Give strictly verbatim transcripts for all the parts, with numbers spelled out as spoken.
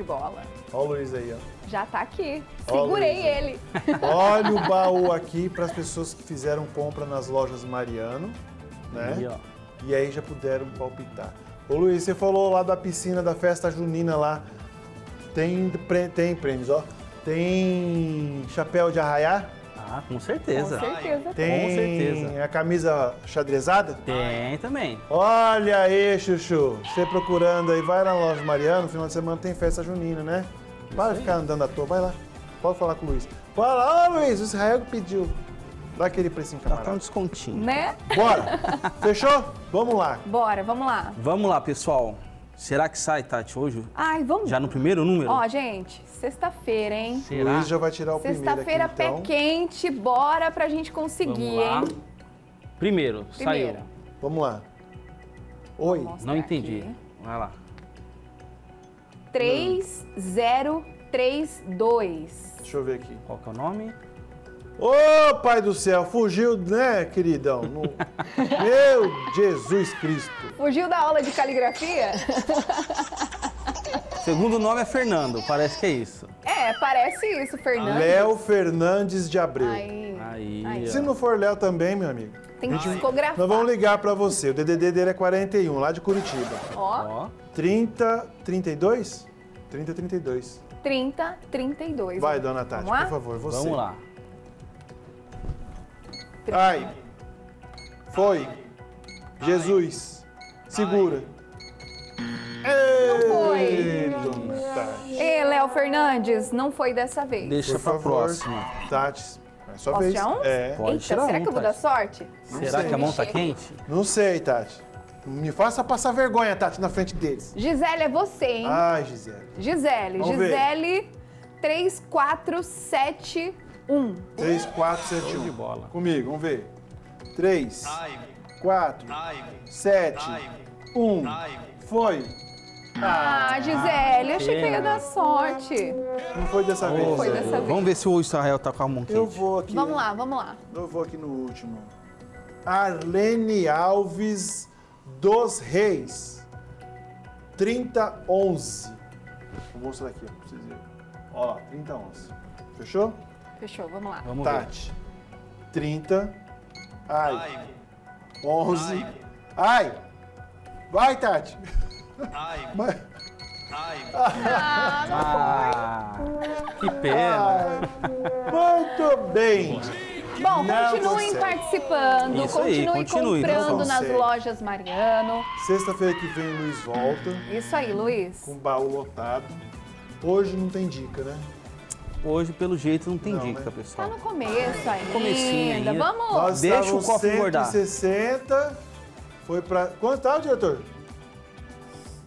de bola. Ó o Luiz aí, ó. Já tá aqui. Segurei ele. Olha o baú aqui para as pessoas que fizeram compra nas lojas Mariano, né? Aí, ó. E aí já puderam palpitar. Ô Luiz, você falou lá da piscina, da festa junina lá. Tem, tem prêmios, ó. Tem chapéu de arraiá? Ah, com certeza. Com certeza. Tem com certeza. A camisa xadrezada? Tem também. Olha aí, Chuchu. Você procurando aí, vai na loja Mariano, no final de semana tem festa junina, né? Para de ficar andando à toa, vai lá. Pode falar com o Luiz. Fala, ô Luiz, o Israel que pediu. Dá aquele precinho, camarada. Tá um descontinho. Né? Bora. Fechou? Vamos lá. Bora, vamos lá. Vamos lá, pessoal. Será que sai, Tati, hoje? Ai, vamos... Já no primeiro número? Ó, gente, sexta-feira, hein? Será? Luiz já vai tirar o primeiro aqui, então. Sexta-feira, pé quente, bora pra gente conseguir, hein? Primeiro, saiu. Vamos lá. Oi. Não entendi. Vai lá. três zero três dois. Deixa eu ver aqui. Qual que é o nome? Ô, pai do céu, fugiu, né, queridão? No... Meu Jesus Cristo. Fugiu da aula de caligrafia? Segundo nome é Fernando, parece que é isso. É, parece isso, Fernando. Léo Fernandes de Abreu. Aí. Aí, se não for Léo também, meu amigo. Tem que discografar. Nós vamos ligar pra você, o D D D dele é quarenta e um, lá de Curitiba. Ó. trinta, trinta e dois? trinta, trinta e dois. trinta, trinta e dois. Vai, dona Tati, por favor, você. Vamos lá. Ai, foi, ai. Jesus, segura. Ei, não foi. Ei, Léo Fernandes, não foi dessa vez. Deixa pra próxima. Tati, é sua vez. Um? É. Pode. Eita, será um, que eu vou dar sorte? Não será sei. Que a mão tá quente? Não sei, Tati. Me faça passar vergonha, Tati, na frente deles. Gisele, é você, hein? Ai, Gisele. Gisele, vamos Gisele, três quatro sete... Um. três, quatro, sete, um. De bola. Comigo, vamos ver. três, quatro, sete, um. Foi. Ah, Gisele, achei que ia dar sorte. Não foi dessa vez. Não foi dessa vez. Vamos ver se o Israel tá com a mão quente. Eu vou aqui. Vamos lá, vamos lá. Eu vou aqui no último. Arlene Alves dos Reis. trinta, onze. Vou mostrar aqui, ó, pra vocês verem. Ó lá, trinta, onze. Fechou? Fechou, vamos lá. Vamos Tati, ver. trinta, ai, ai. onze, ai. Ai, vai, Tati. Ai, vai. Ai. Ah, não foi. Ah, que pena. Ai. Muito bem. Bom, não continuem consegue. Participando, isso continuem aí, continue, comprando nas lojas Mariano. Sexta-feira que vem o Luiz volta. Isso aí, Luiz. Com o baú lotado. Hoje não tem dica, né? Hoje, pelo jeito, não tem não, dica, né, pessoal? Tá no começo ainda. Comecinho ainda. Vamos! Nós deixa o copo engordar. cento e sessenta, foi pra... Quanto tá, diretor?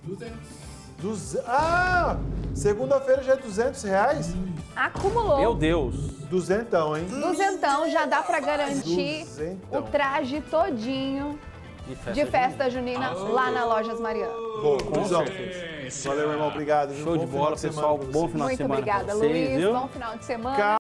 duzentos. Duze... Ah! Segunda-feira já é duzentos reais? Acumulou. Meu Deus. Duzentão, hein? Duzentão, já dá pra garantir duzentão. O traje todinho de festa, de festa junina, junina lá na Lojas Mariano. Boa, com certeza. Valeu, meu irmão. Obrigado. Show de bola, pessoal. Bom final de semana. Muito obrigada, Luiz. Bom final de semana.